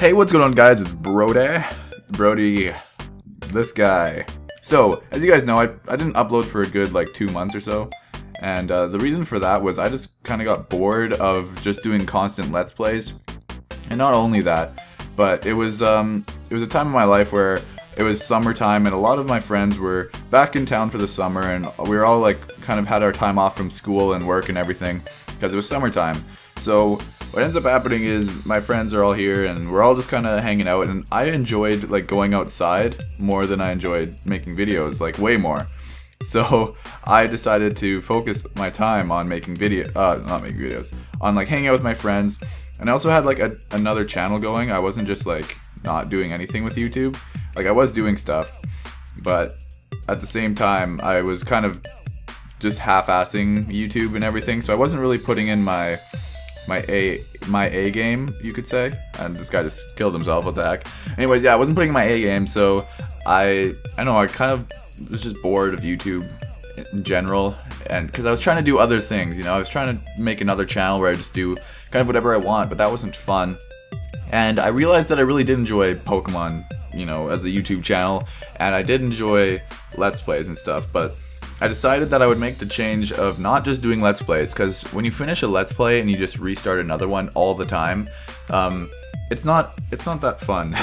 Hey, what's going on, guys? It's Brody, this guy. So, as you guys know, I didn't upload for a good, 2 months or so. And the reason for that was I just kind of got bored of just doing constant Let's Plays. And not only that, but it was a time in my life where it was summertime and a lot of my friends were back in town for the summer and we were all kind of had our time off from school and work and everything because it was summertime. So what ends up happening is my friends are all here and we're all just kind of hanging out, and I enjoyed going outside more than I enjoyed making videos, way more. So I decided to focus my time on making on hanging out with my friends. And I also had another channel going. I wasn't just not doing anything with YouTube. I was doing stuff, but at the same time I was kind of just half-assing YouTube and everything, so I wasn't really putting in my A game, you could say. And this guy just killed himself, what the heck. Anyways, yeah, I wasn't putting in my A game, so I don't know, I kind of was just bored of YouTube in general, and because I was trying to do other things, I was trying to make another channel where I just do kind of whatever I want, but that wasn't fun. And I realized that I really did enjoy Pokemon, as a YouTube channel, and I did enjoy Let's Plays and stuff, but I decided that I would make the change of not just doing Let's Plays, because when you finish a Let's Play and you just restart another one all the time, it's not that fun.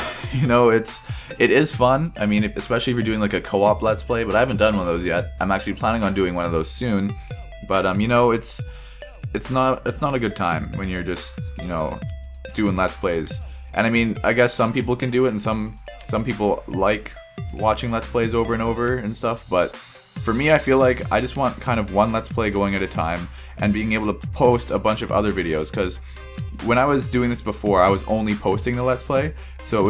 It is fun. I mean, especially if you're doing a co-op Let's Play, but I haven't done one of those yet. I'm actually planning on doing one of those soon, but it's not a good time when you're just doing Let's Plays. And I mean, I guess some people can do it, and some people like watching Let's Plays over and over and stuff, but for me, I feel like I just want kind of one Let's Play going at a time and being able to post a bunch of other videos, because when I was doing this before, I was only posting the Let's Play, so it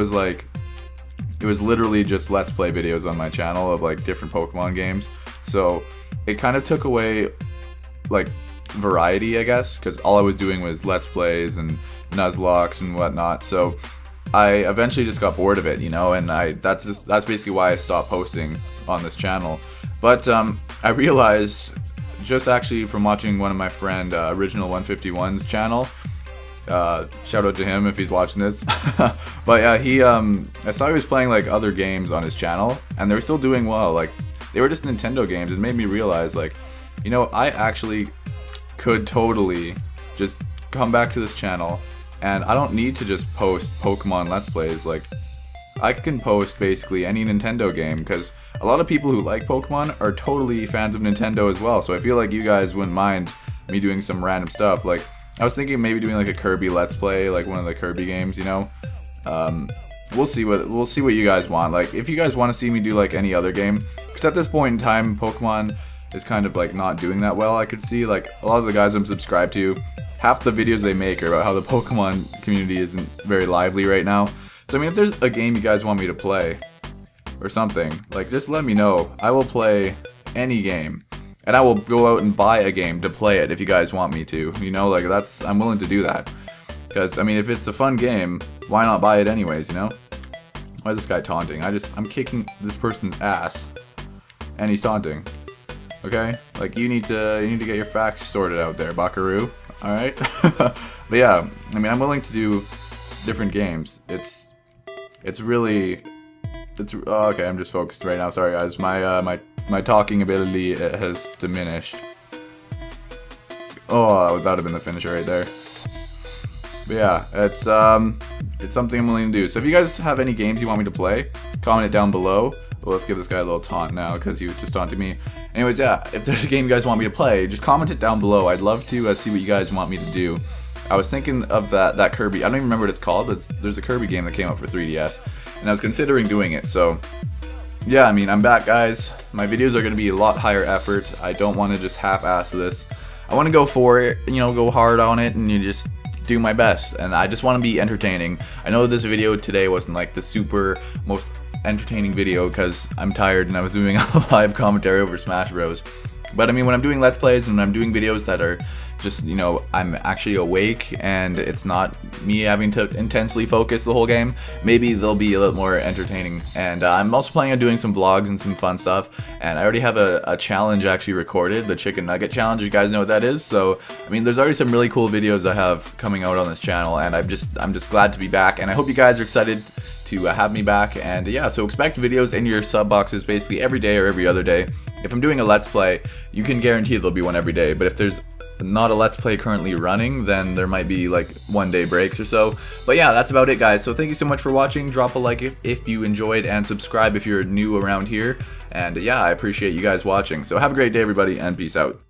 was literally just Let's Play videos on my channel of different Pokemon games, so it kind of took away variety, I guess, because all I was doing was Let's Plays and Nuzlocke and whatnot, so I eventually just got bored of it, and that's basically why I stopped posting on this channel. But I realized, just actually from watching one of my friend Original 151's channel, shout out to him if he's watching this, but yeah, I saw he was playing other games on his channel, and they were still doing well, they were just Nintendo games. It made me realize I actually could totally just come back to this channel, and I don't need to just post Pokemon Let's Plays. I can post basically any Nintendo game, because a lot of people who like Pokemon are totally fans of Nintendo as well, so I feel like you guys wouldn't mind me doing some random stuff. I was thinking maybe doing a Kirby Let's Play, one of the Kirby games, we'll see what you guys want. If you guys want to see me do any other game, because at this point in time Pokemon is kind of not doing that well. I could see a lot of the guys I'm subscribed to, half the videos they make are about how the Pokemon community isn't very lively right now. So I mean, if there's a game you guys want me to play or something, just let me know. I will play any game, and I will go out and buy a game to play it if you guys want me to, I'm willing to do that, because I mean, if it's a fun game, why not buy it anyways, Why is this guy taunting? I'm kicking this person's ass and he's taunting. Okay, you need to get your facts sorted out there, buckaroo. Alright? But yeah, I mean, I'm willing to do different games. Okay, I'm just focused right now, sorry guys. My talking ability has diminished. Oh, that would have been the finisher right there. But yeah, it's something I'm willing to do. So if you guys have any games you want me to play, comment it down below. Well, let's give this guy a little taunt now, because he was just taunting me. Anyways, yeah, if there's a game you guys want me to play, just comment it down below. I'd love to see what you guys want me to do. I was thinking of that Kirby, I don't even remember what it's called, but there's a Kirby game that came out for 3DS, and I was considering doing it, so yeah, I mean, I'm back, guys. My videos are going to be a lot higher effort. I don't want to just half-ass this. I want to go for it, go hard on it, and just do my best, and I just want to be entertaining. I know this video today wasn't the super most entertaining video, because I'm tired and I was doing a live commentary over Smash Bros. But I mean, when I'm doing Let's Plays and when I'm doing videos that are just, you know, I'm actually awake and it's not me having to intensely focus the whole game, maybe they'll be a little more entertaining. And I'm also planning on doing some vlogs and some fun stuff, and I already have a challenge actually recorded, the chicken nugget challenge. You guys know what that is. So I mean, there's already some really cool videos I have coming out on this channel, and I'm just glad to be back, and I hope you guys are excited to have me back. And yeah, so expect videos in your sub boxes basically every day or every other day. If I'm doing a let's play, you can guarantee there'll be one every day, but if there's not a let's play currently running, then there might be like one-day breaks or so. But yeah, that's about it, guys. So thank you so much for watching. Drop a like if you enjoyed, and subscribe if you're new around here. And yeah, I appreciate you guys watching. So have a great day, everybody, and peace out.